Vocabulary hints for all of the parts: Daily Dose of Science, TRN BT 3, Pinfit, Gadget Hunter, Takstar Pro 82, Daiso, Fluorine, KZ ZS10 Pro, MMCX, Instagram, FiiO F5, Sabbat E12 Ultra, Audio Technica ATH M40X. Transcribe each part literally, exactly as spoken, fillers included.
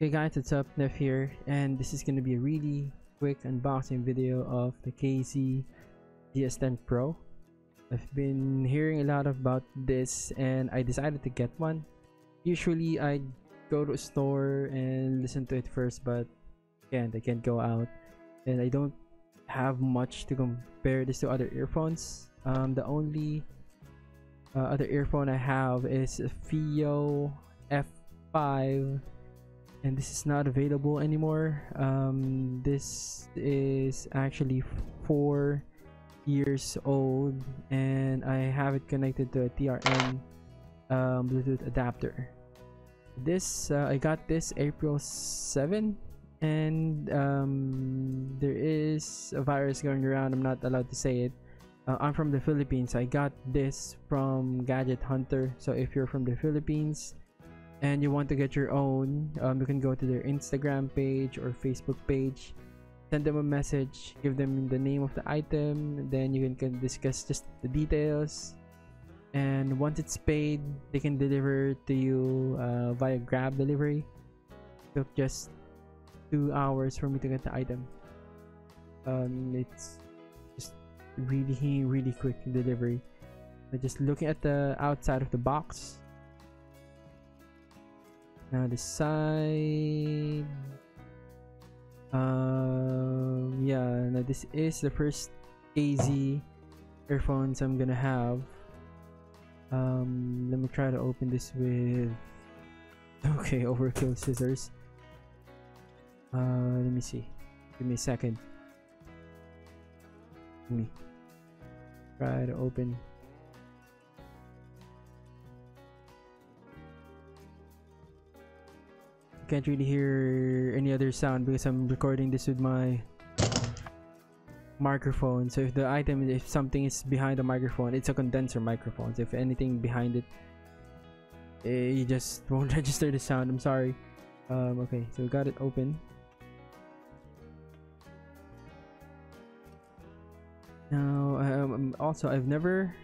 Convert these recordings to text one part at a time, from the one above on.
Hey guys, what's up? Nev here, and this is going to be a really quick unboxing video of the K Z Z S ten Pro. I've been hearing a lot about this and I decided to get one. Usually I go to a store and listen to it first, but can't I can't go out and I don't have much to compare this to other earphones. Um, the only uh, other earphone I have is a FiiO F five, and this is not available anymore. Um, this is actually four years old and I have it connected to a T R N um, Bluetooth adapter. This uh, I got this April seventh, and um, there is a virus going around. I'm not allowed to say it. uh, I'm from the Philippines. I got this from Gadget Hunter, so if you're from the Philippines and you want to get your own, um, you can go to their Instagram page or Facebook page, send them a message, give them the name of the item, then you can, can discuss just the details, and once it's paid they can deliver to you uh, via Grab delivery. It took just two hours for me to get the item. Um, it's just really really quick delivery. But just looking at the outside of the box. Now the side, uh, yeah, now this is the first K Z earphones I'm gonna have. Um, let me try to open this with, okay, overkill scissors. Uh, let me see, give me a second. Let me try to open. Can't really hear any other sound because I'm recording this with my microphone. So if the item, if something is behind the microphone, it's a condenser microphone. So if anything behind it, eh, you just won't register the sound. I'm sorry. Um, okay, so we got it open. Now, um, also I've never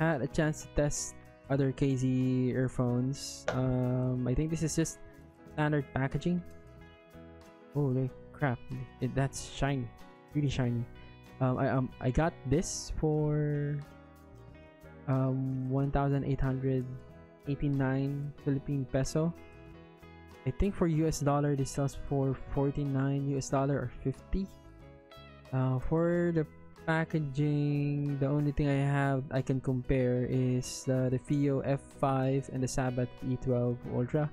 had a chance to test other K Z earphones. um I think this is just standard packaging. Holy crap, it, that's shiny, really shiny. um i um i got this for um one thousand eight hundred eighty-nine Philippine peso. I think for U S dollar this sells for forty-nine U S dollar or fifty. Uh for the packaging, the only thing I have I can compare is uh, the FiiO F five and the Sabbat E twelve Ultra.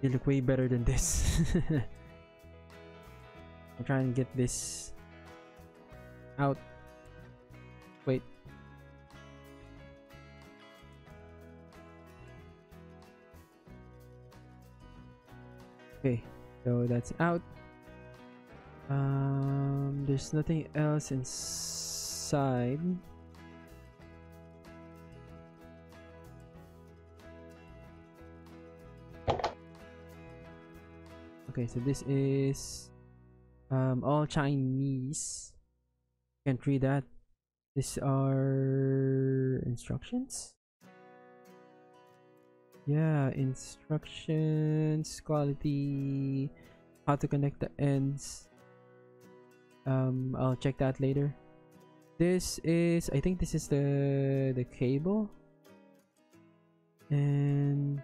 They look way better than this. I'm trying to get this out. Wait. Okay, so that's out. Um, there's nothing else inside. Okay, so this is um, all Chinese. Can't read that. These are instructions. Yeah, instructions, quality, how to connect the ends. Um, I'll check that later. This is, I think this is the the cable. And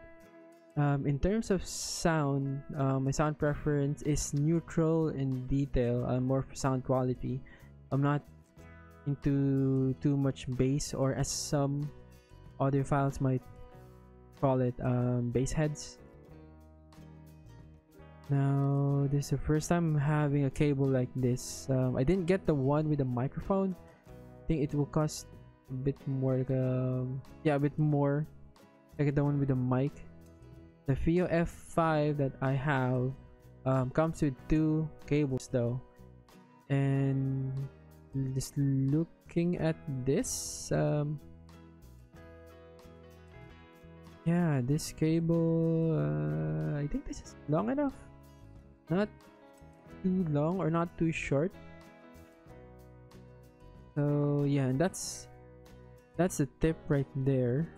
um, in terms of sound, uh, my sound preference is neutral in detail. I'm more for sound quality. I'm not into too much bass, or as some audiophiles might call it, um, bass heads. Now this is the first time having a cable like this. um, I didn't get the one with the microphone. I think it will cost a bit more, like a, yeah, a bit more. I get the one with the mic. The FiiO F five that I have um, comes with two cables though. And just looking at this, um, yeah, this cable, uh, I think this is long enough. Not too long or not too short. So yeah, and that's that's the tip right there.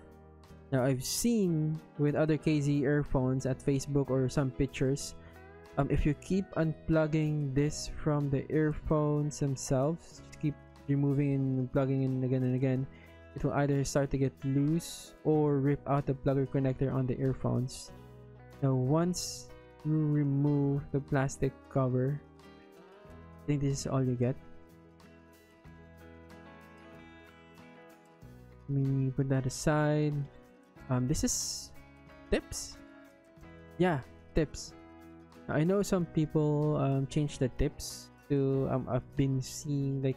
Now, I've seen with other K Z earphones at Facebook or some pictures, um, if you keep unplugging this from the earphones themselves, keep removing and plugging in again and again, it will either start to get loose or rip out the plugger connector on the earphones. Now, once you remove the plastic cover, I think this is all you get. Let me put that aside. Um, this is tips? Yeah, tips. Now, I know some people um, change the tips to, um, I've been seeing like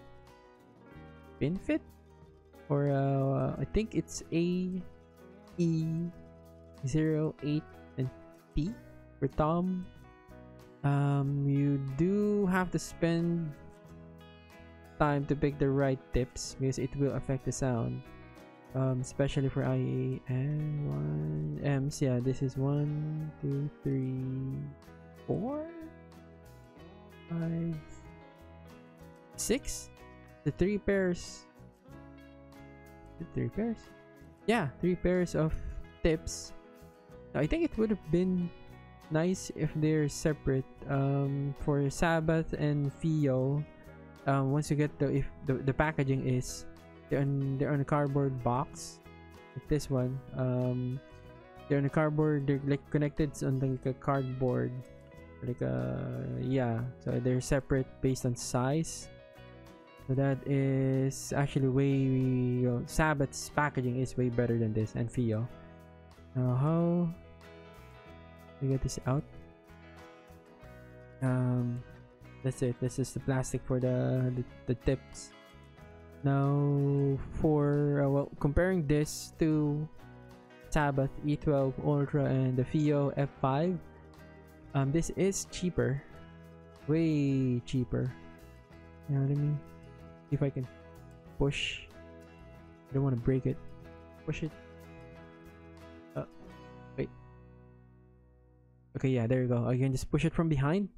Pinfit? Or uh, I think it's A E zero eight and T for Tom. Um, you do have to spend time to pick the right tips because it will affect the sound. Um, especially for I A M Ms. Yeah, this is one, two, three, four, five, six. The three pairs. The three pairs. Yeah, three pairs of tips. Now, I think it would have been nice if they're separate. Um, for Sabbath and FiiO, um, once you get the if the, the packaging is. They're on, they're on a cardboard box, like this one. Um, they're on a cardboard. They're like connected on like a cardboard, like a yeah. So they're separate based on size. So that is actually way you know, Sabbath's packaging is way better than this and FiiO. Now how do we get this out? Um, that's it. This is the plastic for the the, the tips. Now, for uh, well, comparing this to Sabbath E twelve Ultra and the FiiO F five, um, this is cheaper, way cheaper. You know what I mean? If I can push, I don't want to break it. Push it. Uh, wait. Okay, yeah, there you go. I can just push it from behind.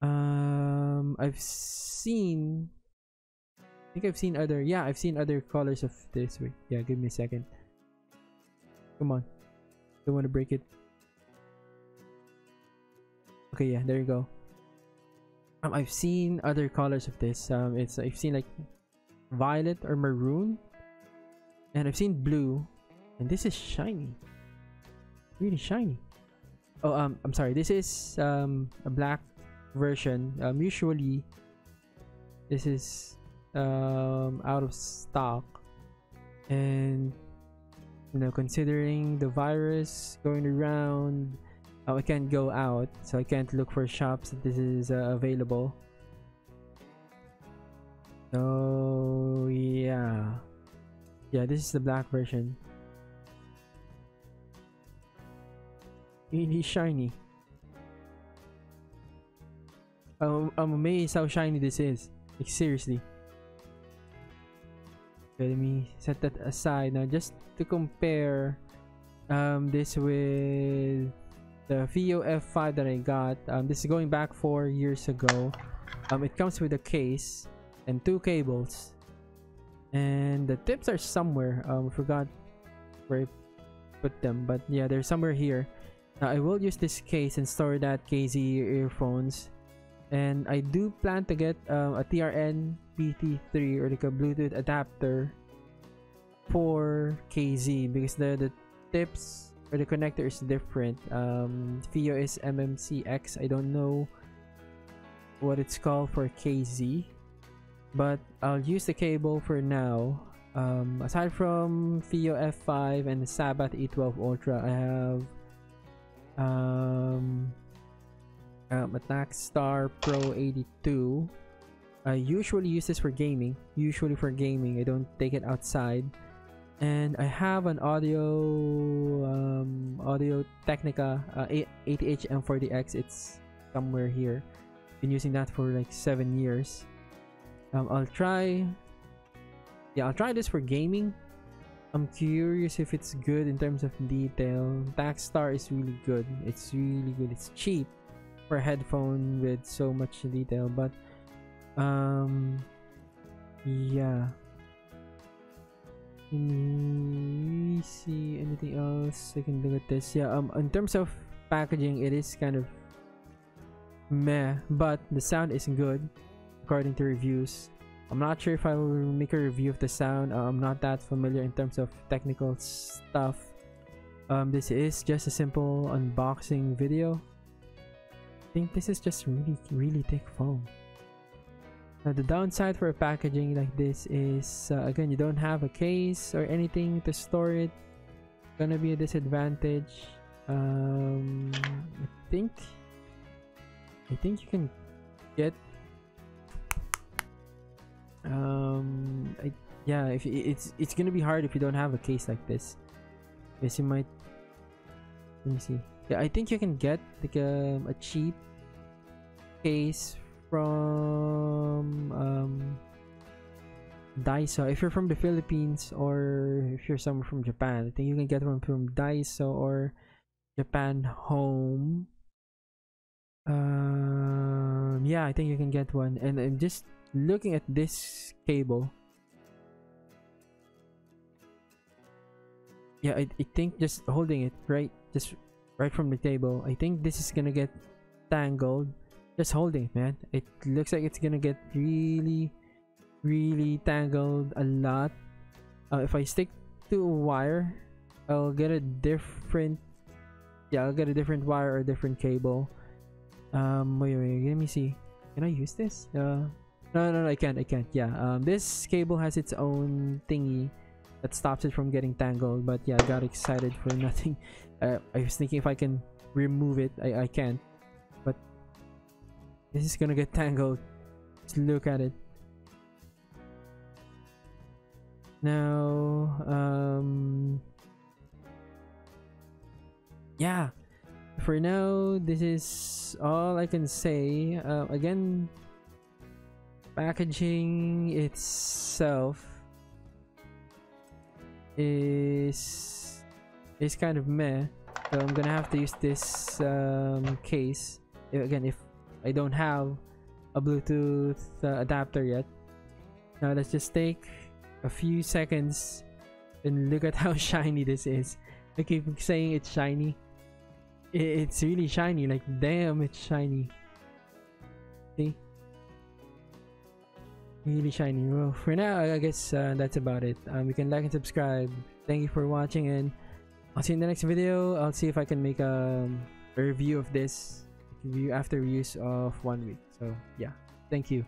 Um, I've seen. I think I've seen other, yeah, I've seen other colors of this. Wait, yeah, give me a second. Come on. Don't want to break it. Okay, yeah, there you go. Um, I've seen other colors of this. Um, it's I've seen like violet or maroon. And I've seen blue. And this is shiny. Really shiny. Oh, um, I'm sorry. This is um, a black version. Um, usually, this is... Um, out of stock, and you know, considering the virus going around, uh, I can't go out, so I can't look for shops that this is uh, available. So yeah, yeah, this is the black version. Really shiny. I'm, I'm amazed how shiny this is. Like seriously. Okay, let me set that aside now. Just to compare um, this with the FiiO F five that I got. Um, this is going back four years ago. Um, it comes with a case and two cables, and the tips are somewhere. Um, I forgot where I put them, but yeah, they're somewhere here. Now I will use this case and store that K Z earphones, and I do plan to get um, a T R N B T three or like a Bluetooth adapter for K Z because the, the tips or the connector is different. Um, FiiO is M M C X. I don't know what it's called for K Z, but I'll use the cable for now. Um, aside from FiiO F five and the Sabbath E twelve Ultra, I have um, um, a Takstar Pro eighty-two. I usually use this for gaming. Usually for gaming, I don't take it outside. And I have an audio, um, Audio Technica uh, A T H M forty X. It's somewhere here. Been using that for like seven years. Um, I'll try. Yeah, I'll try this for gaming. I'm curious if it's good in terms of detail. Takstar is really good. It's really good. It's cheap for a headphone with so much detail, but. Um, yeah, Can we see anything else? I can look at this. Yeah, um in terms of packaging, it is kind of meh, but the sound is good according to reviews. I'm not sure if I will make a review of the sound. uh, I'm not that familiar in terms of technical stuff. Um this is just a simple unboxing video. I think this is just really really thick foam. Now the downside for a packaging like this is, uh, again, you don't have a case or anything to store it. It's gonna be a disadvantage. um i think i think you can get um I, yeah if it's it's gonna be hard if you don't have a case like this. Yes, you might, let me see. Yeah, I think you can get like a, a cheap case from um Daiso if you're from the Philippines, or if you're somewhere from Japan. I think you can get one from Daiso or Japan Home. Um yeah, I think you can get one. And I'm just looking at this cable. Yeah, I, I think just holding it right just right from the table, I think this is gonna get tangled just holding it, man. It looks like it's gonna get really really tangled a lot. Uh, if I stick to a wire, I'll get a different yeah I'll get a different wire or a different cable. Um wait wait let me see, can I use this? uh No, no, no, I can't, I can't, yeah. Um, this cable has its own thingy that stops it from getting tangled, but yeah, I got excited for nothing. Uh, I was thinking if I can remove it, I, I can't. But this is gonna get tangled. Let's look at it. Now, um... yeah. For now, this is all I can say. Uh, again, packaging itself is is kind of meh, so I'm gonna have to use this um, case again if I don't have a Bluetooth uh, adapter yet. Now let's just take a few seconds and look at how shiny this is. I keep saying it's shiny. It's really shiny, like damn, it's shiny. See? Really shiny. Well, for now, I guess uh, that's about it. Um, you can like and subscribe. Thank you for watching, and I'll see you in the next video. I'll see if I can make a, a review of this review after use of one week. So yeah, thank you.